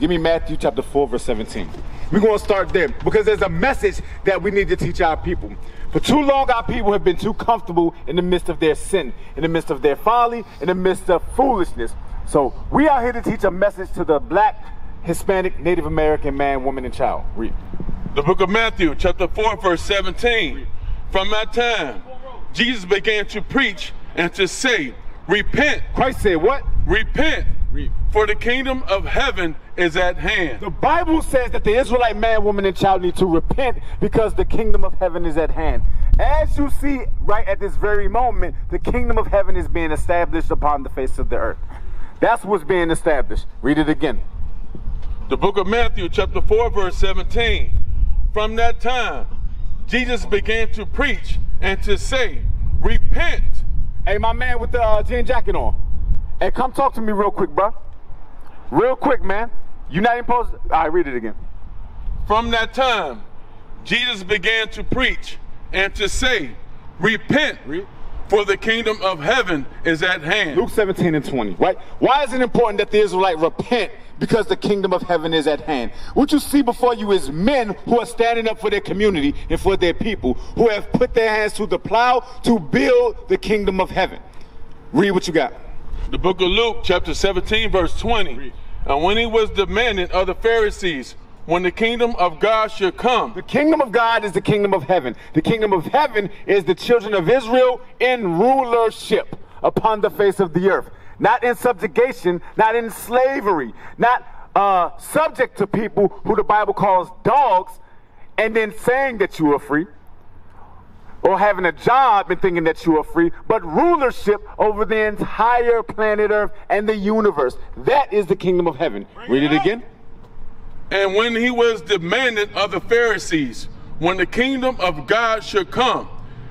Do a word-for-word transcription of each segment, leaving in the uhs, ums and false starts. Give me Matthew chapter four, verse seventeen. We're going to start there because there's a message that we need to teach our people. For too long, our people have been too comfortable in the midst of their sin, in the midst of their folly, in the midst of foolishness. So we are here to teach a message to the black, Hispanic, Native American man, woman, and child. Read. The book of Matthew, chapter four, verse seventeen. Read. From that time, Jesus began to preach and to say, repent. Christ said what? Repent. Read. For the kingdom of heaven is at hand. The Bible says that the Israelite man, woman, and child need to repent because the kingdom of heaven is at hand. As you see right at this very moment, the kingdom of heaven is being established upon the face of the earth. That's what's being established. Read it again. The book of Matthew, chapter four, verse seventeen. From that time, Jesus began to preach and to say, repent. Hey, my man with the uh, jean jacket on. Hey, come talk to me real quick, bro. Real quick, man. You're not imposed. All right, read it again. From that time, Jesus began to preach and to say, repent, read. For the kingdom of heaven is at hand. Luke seventeen and twenty, right? Why is it important that the Israelite repent? Because the kingdom of heaven is at hand. What you see before you is men who are standing up for their community and for their people, who have put their hands to the plow to build the kingdom of heaven. Read what you got. The book of Luke, chapter seventeen, verse twenty. Read. And when he was demanded of the Pharisees, when the kingdom of God should come. The kingdom of God is the kingdom of heaven. The kingdom of heaven is the children of Israel in rulership upon the face of the earth. Not in subjugation, not in slavery, not uh, subject to people who the Bible calls dogs, and then saying that you are free, or having a job and thinking that you are free, but rulership over the entire planet earth and the universe. That is the kingdom of heaven. Read it again. And when he was demanded of the Pharisees, when the kingdom of God should come,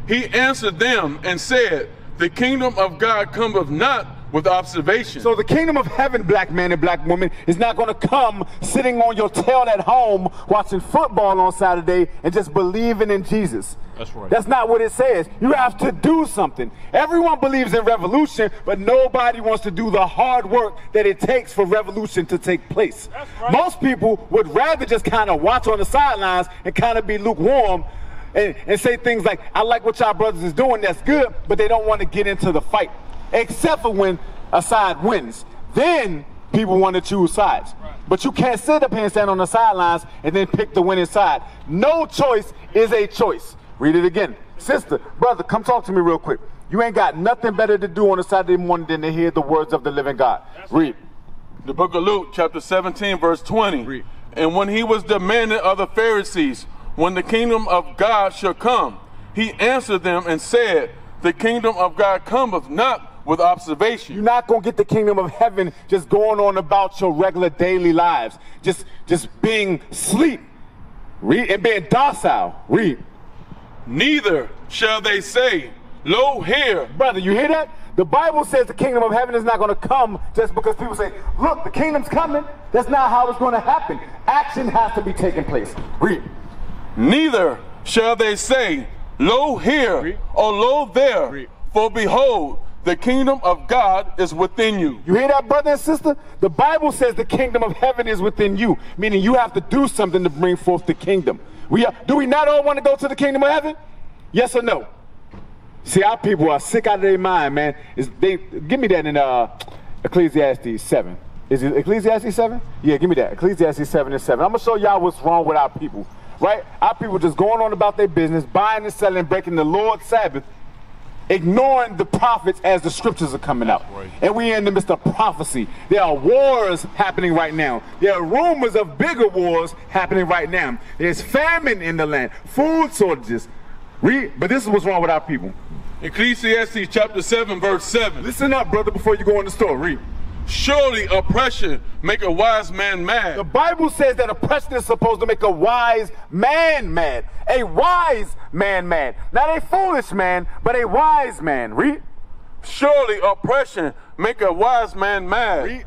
he answered them and said, the kingdom of God cometh not with observation. So the kingdom of heaven, black man and black woman, is not going to come sitting on your tail at home watching football on Saturday and just believing in Jesus. That's right. That's not what it says. You have to do something. Everyone believes in revolution, but nobody wants to do the hard work that it takes for revolution to take place. That's right. Most people would rather just kind of watch on the sidelines and kind of be lukewarm and, and say things like, I like what y'all brothers is doing, that's good, but they don't want to get into the fight. Except for when a side wins. Then people want to choose sides. Right. But you can't sit up here and stand on the sidelines and then pick the winning side. No choice is a choice. Read it again. Sister, brother, come talk to me real quick. You ain't got nothing better to do on a Saturday morning than to hear the words of the living God. That's read. Right. The book of Luke, chapter seventeen, verse twenty. Read. And when he was demanded of the Pharisees, when the kingdom of God shall come, he answered them and said, the kingdom of God cometh not with observation. You're not going to get the kingdom of heaven just going on about your regular daily lives. Just, just being sleep. Read. And being docile. Read. Neither shall they say, lo, here. Brother, you hear that? The Bible says the kingdom of heaven is not going to come just because people say, look, the kingdom's coming. That's not how it's going to happen. Action has to be taking place. Read. Neither shall they say, lo, here, read. Or lo, there. Read. For behold, the kingdom of God is within you. You hear that, brother and sister? The Bible says the kingdom of heaven is within you, meaning you have to do something to bring forth the kingdom. We are, do we not all want to go to the kingdom of heaven? Yes or no? See, our people are sick out of their mind, man. Is they give me that in uh, Ecclesiastes seven. Is it Ecclesiastes seven? Yeah, give me that. Ecclesiastes seven and seven. I'm going to show y'all what's wrong with our people, right? Our people just going on about their business, buying and selling, breaking the Lord's Sabbath, ignoring the prophets as the scriptures are coming out. Right. And we're in the midst of prophecy. There are wars happening right now. There are rumors of bigger wars happening right now. There's famine in the land, food shortages. Read, but this is what's wrong with our people. Ecclesiastes chapter seven, verse seven. Listen up, brother, before you go in the store. Read. Surely oppression make a wise man mad. The Bible says that oppression is supposed to make a wise man mad. A wise man mad. Not a foolish man, but a wise man. Read. Surely oppression make a wise man mad. Read.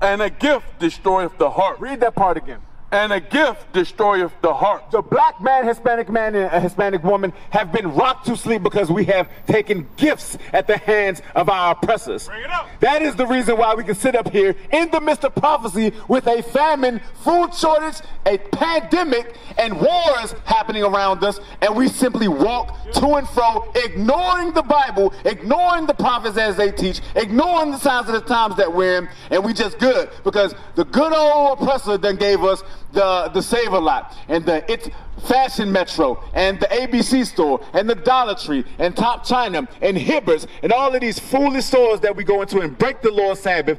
And a gift destroyeth the heart. Read that part again. and a gift destroyeth the heart. The black man, Hispanic man, and a Hispanic woman have been rocked to sleep because we have taken gifts at the hands of our oppressors. Bring it up. That is the reason why we can sit up here in the midst of prophecy with a famine, food shortage, a pandemic, and wars happening around us, and we simply walk to and fro, ignoring the Bible, ignoring the prophets as they teach, ignoring the signs of the times that we're in, and we just good because the good old oppressor then gave us the the Save-A-Lot and the It's Fashion Metro and the A B C store and the Dollar Tree and Top China and Hibbers and all of these foolish stores that we go into and break the Lord's Sabbath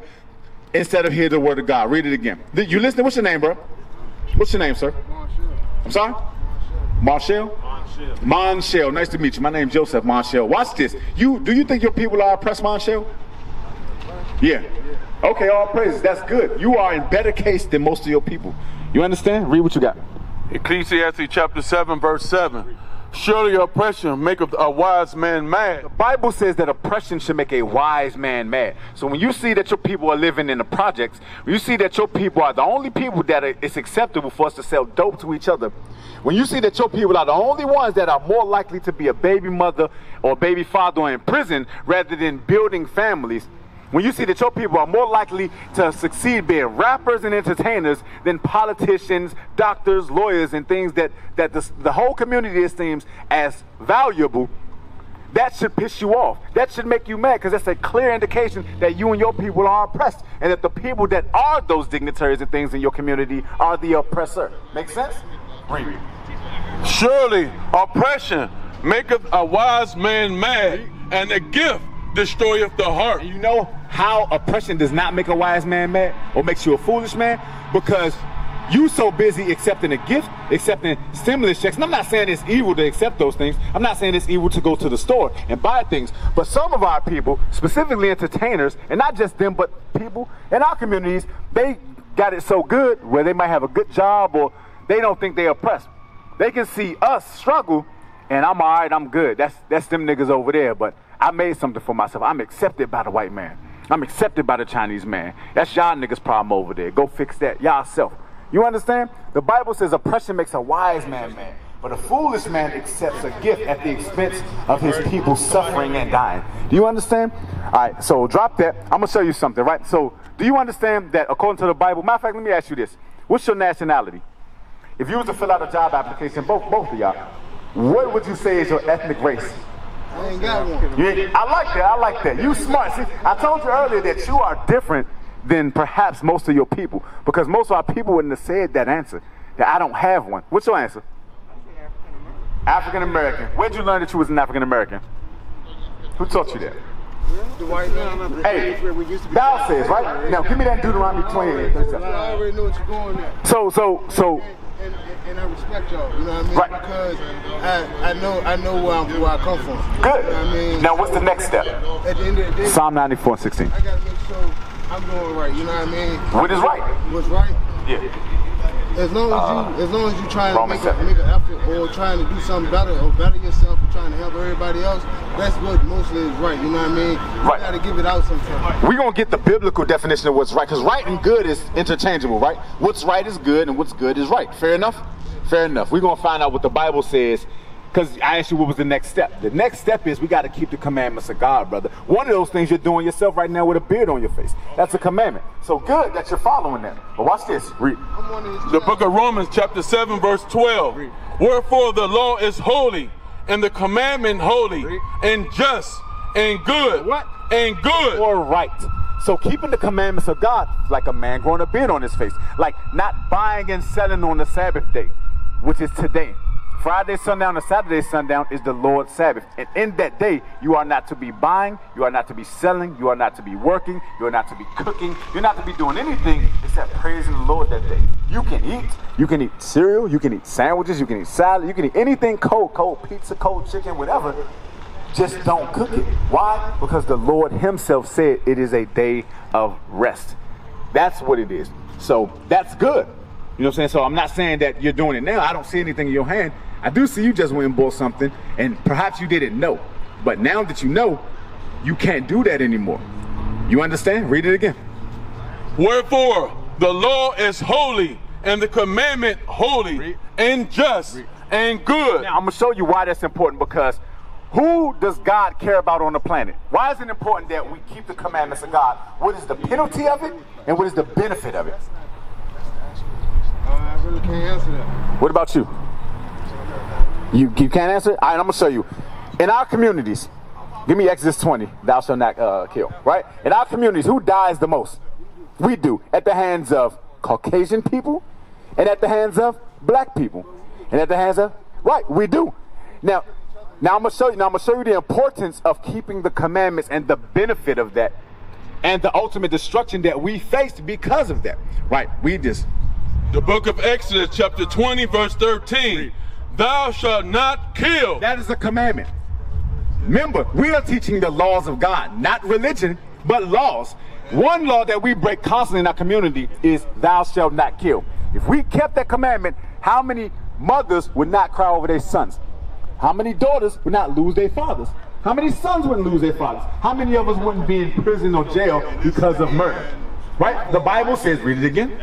instead of hear the word of God. Read it again. You listening? What's your name, bro? What's your name, sir? Marshall. I'm sorry? Marshall? Marshall. Marshall. Nice to meet you. My name's Joseph Marshall. Watch this. You do you think your people are oppressed, Marshall? Yeah. Okay, all praises. That's good. You are in better case than most of your people. You understand? Read what you got. Ecclesiastes chapter seven, verse seven. Surely oppression maketh a wise man mad. The Bible says that oppression should make a wise man mad. So when you see that your people are living in the projects, when you see that your people are the only people that are, it's acceptable for us to sell dope to each other, when you see that your people are the only ones that are more likely to be a baby mother or baby father in prison rather than building families, when you see that your people are more likely to succeed being rappers and entertainers than politicians, doctors, lawyers, and things that, that the, the whole community esteems as valuable, that should piss you off. That should make you mad because that's a clear indication that you and your people are oppressed and that the people that are those dignitaries and things in your community are the oppressor. Make sense? Read. Surely oppression maketh a wise man mad, and a gift destroyeth the heart. You know how oppression does not make a wise man mad or makes you a foolish man? Because you so busy accepting a gift, accepting stimulus checks. And I'm not saying it's evil to accept those things. I'm not saying it's evil to go to the store and buy things. But some of our people, specifically entertainers, and not just them, but people in our communities, they got it so good where they might have a good job or they don't think they're oppressed. They can see us struggle and I'm all right, I'm good. That's, that's them niggas over there. But I made something for myself. I'm accepted by the white man. I'm accepted by the Chinese man. That's y'all niggas' problem over there. Go fix that y'allself. You understand? The Bible says oppression makes a wise man mad, but a foolish man accepts a gift at the expense of his people suffering and dying. Do you understand? All right, so drop that. I'm going to show you something, right? So do you understand that according to the Bible? Matter of fact, let me ask you this. What's your nationality? If you was to fill out a job application, both, both of y'all, what would you say is your ethnic race? I ain't got one. Yeah, I like that. I like that. You smart. See, I told you earlier that you are different than perhaps most of your people, because most of our people wouldn't have said that answer, that I don't have one. What's your answer? African American. Where'd you learn that you was an African American? Who taught you that? The white man. Hey, where we used to be. Thou says, right? Now give me that Deuteronomy twenty-eight. I already know what you're going at. So, so, so. And, and, and I respect y'all, you know what I mean? Right. Because I, I know I know where, I'm, where I come from. Good. You know what I mean? Now what's the next step? At the end of the day, Psalm ninety-four and sixteen. I gotta make sure I'm doing right. You know what I mean? What is right? What's right? Yeah. As long as you uh, as long as you trying to make a, make an effort or trying to do something better or better yourself or trying to help everybody else, that's what mostly is right. You know what I mean? Right. You gotta give it out sometimes. We're gonna get the biblical definition of what's right, because right and good is interchangeable, right? What's right is good and what's good is right. Fair enough? Fair enough. We're gonna find out what the Bible says, because I asked you what was the next step. The next step is we gotta keep the commandments of God, brother. One of those things you're doing yourself right now with a beard on your face. That's a commandment. So good that you're following that. But watch this. Read. The book of Romans chapter seven, verse twelve. Read. Wherefore the law is holy, and the commandment holy, Read. and just, and good, what? and good. Or right. So keeping the commandments of God, like a man growing a beard on his face, like not buying and selling on the Sabbath day, which is today. Friday sundown and Saturday sundown is the Lord's Sabbath. And in that day, you are not to be buying, you are not to be selling, you are not to be working, you are not to be cooking, you're not to be doing anything except praising the Lord that day. You can eat, you can eat cereal, you can eat sandwiches, you can eat salad, you can eat anything cold, cold pizza, cold chicken, whatever. Just don't cook it. Why? Because the Lord himself said it is a day of rest. That's what it is. So that's good. You know what I'm saying? So I'm not saying that you're doing it now. I don't see anything in your hand. I do see you just went and bought something, and perhaps you didn't know. But now that you know, you can't do that anymore. You understand? Read it again. Wherefore, the law is holy, and the commandment holy Read. and just Read. and good. Now, I'm going to show you why that's important, because who does God care about on the planet? Why is it important that we keep the commandments of God? What is the penalty of it, and what is the benefit of it? Uh, I really can't answer that. What about you? You, you can't answer it? All right, I'm going to show you. In our communities, give me Exodus twenty, thou shalt not uh, kill, right? In our communities, who dies the most? We do, at the hands of Caucasian people, and at the hands of black people, and at the hands of, right, we do. Now, now I'm going to show you, now I'm going to show you the importance of keeping the commandments and the benefit of that, and the ultimate destruction that we faced because of that, right? We just... The book of Exodus, chapter twenty, verse thirteen, thou shalt not kill. That is a commandment. Remember, we are teaching the laws of God, not religion, but laws. One law that we break constantly in our community is thou shalt not kill. If we kept that commandment, how many mothers would not cry over their sons? How many daughters would not lose their fathers? How many sons wouldn't lose their fathers? How many of us wouldn't be in prison or jail because of murder? Right? The Bible says, read it again.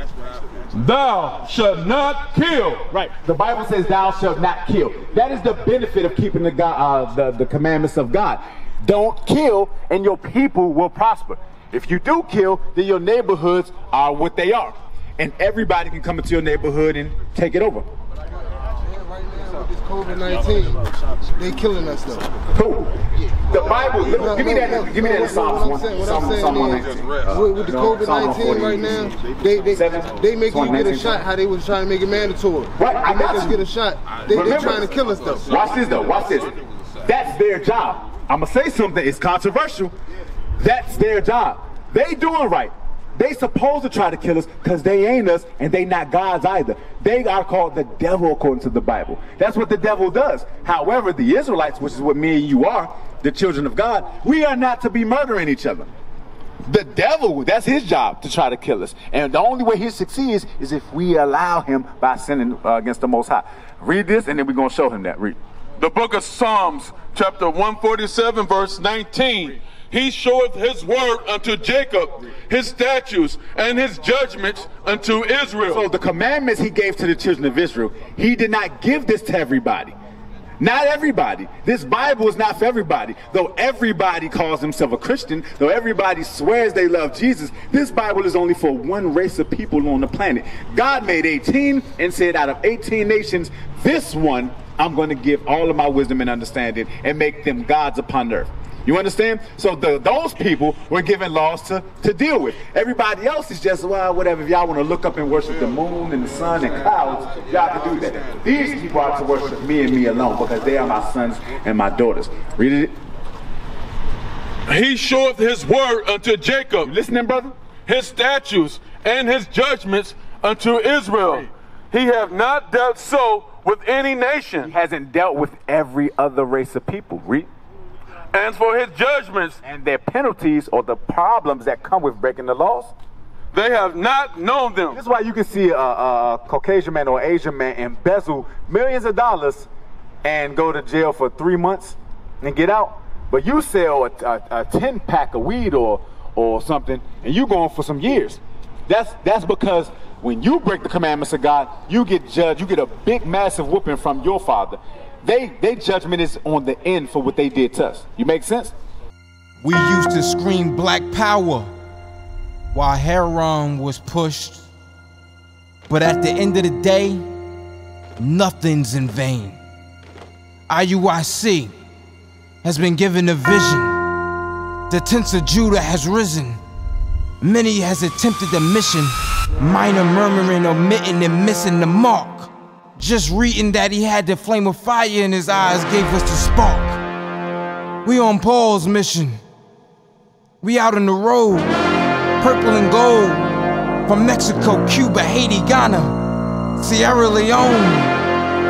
Thou shalt not kill. Right. The Bible says thou shalt not kill. That is the benefit of keeping the, God, uh, the, the commandments of God. Don't kill and your people will prosper. If you do kill, then your neighborhoods are what they are. And everybody can come into your neighborhood and take it over. This COVID nineteen, they killing us though. Cool. The Bible, look, give me that, give me that in Psalms. What I'm saying with the COVID nineteen right now, they they, they make you get a shot how they was trying to make it mandatory. Right, I make us get a shot. They, they're trying to kill us though. Watch this though, watch this. That's their job. I'm going to say something, it's controversial. That's their job. They doing right. They supposed to try to kill us because they ain't us and they not gods either. They are called the devil according to the Bible. That's what the devil does. However, the Israelites, which is what me and you are, the children of God, we are not to be murdering each other. The devil, that's his job to try to kill us. And the only way he succeeds is if we allow him by sinning uh, against the Most High. Read this and then we're going to show him that. Read. The book of Psalms, chapter one forty-seven, verse nineteen. Read. He showeth his word unto Jacob, his statutes, and his judgments unto Israel. So the commandments he gave to the children of Israel, he did not give this to everybody. Not everybody. This Bible is not for everybody. Though everybody calls himself a Christian, though everybody swears they love Jesus, this Bible is only for one race of people on the planet. God made eighteen and said out of eighteen nations, this one I'm going to give all of my wisdom and understanding and make them gods upon earth. You understand? So the, those people were given laws to, to deal with. Everybody else is just, well, whatever. If y'all want to look up and worship the moon and the sun and clouds, y'all can do that. These people are to worship me and me alone because they are my sons and my daughters. Read it. He showeth his word unto Jacob. You listening, brother? His statutes and his judgments unto Israel. He have not dealt so with any nation. He hasn't dealt with every other race of people. Read. And for his judgments and their penalties or the problems that come with breaking the laws, they have not known them. This is why you can see a, a Caucasian man or Asian man embezzle millions of dollars and go to jail for three months and get out. But you sell a, a, a ten pack of weed or or something and you go on for some years. That's that's because when you break the commandments of God, you get judged. You get a big, massive whooping from your father. They, they judgment is on the end for what they did to us. You make sense? We used to scream black power while Heron was pushed. But at the end of the day, nothing's in vain. I U I C has been given a vision. The tents of Judah has risen. Many has attempted the mission, minor murmuring, omitting, and missing the mark. Just reading that he had the flame of fire in his eyes gave us the spark. We on Paul's mission. We out on the road, purple and gold. From Mexico, Cuba, Haiti, Ghana, Sierra Leone.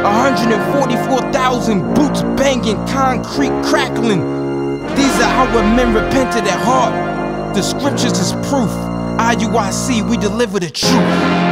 one hundred forty-four thousand boots banging, concrete crackling. These are how our men repented at heart. The scriptures is proof. I U I C, we deliver the truth.